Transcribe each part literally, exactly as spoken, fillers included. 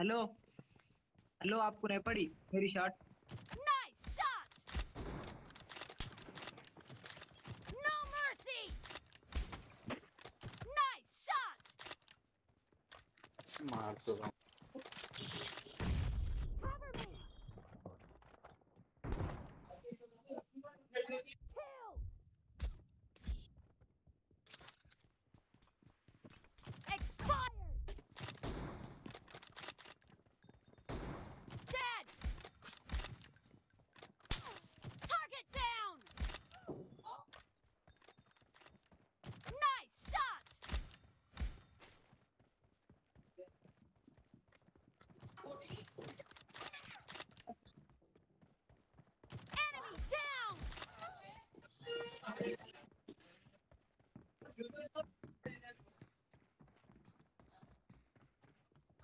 Hello hello आपको नहीं पड़ी मेरी shot. Nice shot. No mercy. Nice shot. मार दो।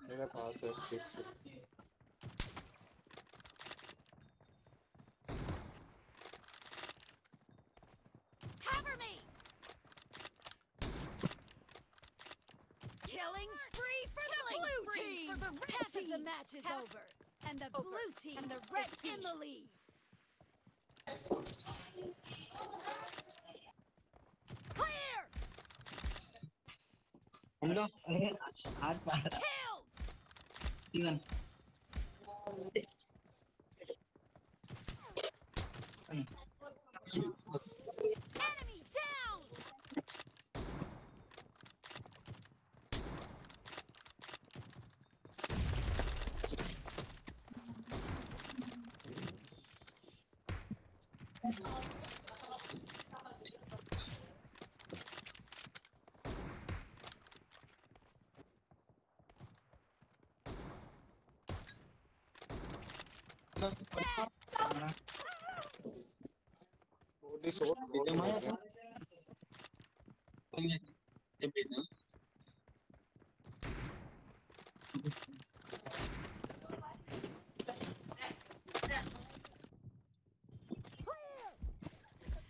मेरा पास है fix. Cover me. Killing spree for the blue team. Half of the match is over, and the blue team and the red team in the lead. Clear. Hello हाथ पार Steven. Enemy down. Only short. Reloading. One of the wow. This one?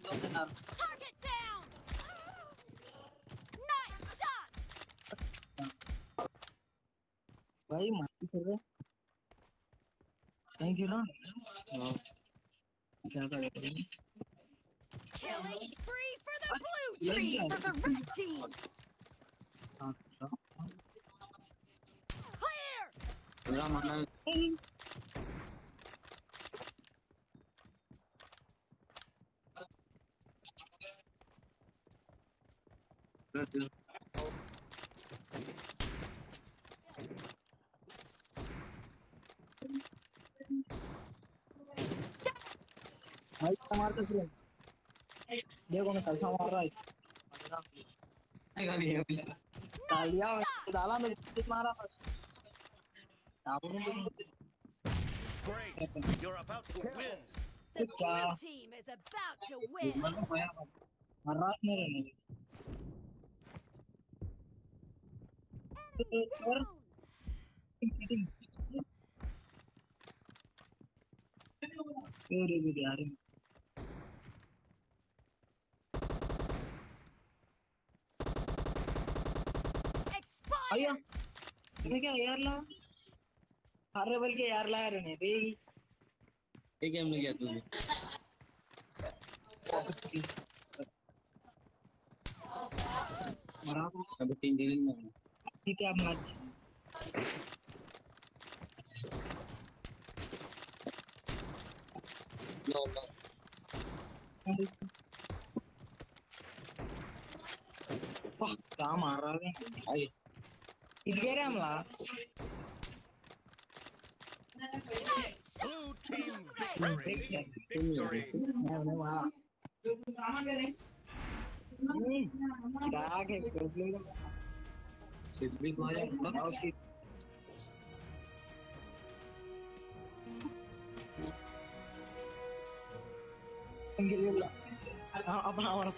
Target down. Nice shot. Why must you? Thank you, Ron. No. Killing spree for the blue team. For the red team. Clear. Ramana. Hi, Tamar. देखो मैं कलसा मार रहा है तालिया डाला मैं जित मारा Great, you're about to win. The blue team is about to win. Enemy अरे ये क्या यार ला अरे बोल के यार ला रहे ने बे ये गेम में क्या तूने मरा अब तीन दिन में ठीक है मार लो लो वाह क्या मार रहा है भाई It's getting loud. Blue team victory. Victory. Wow. about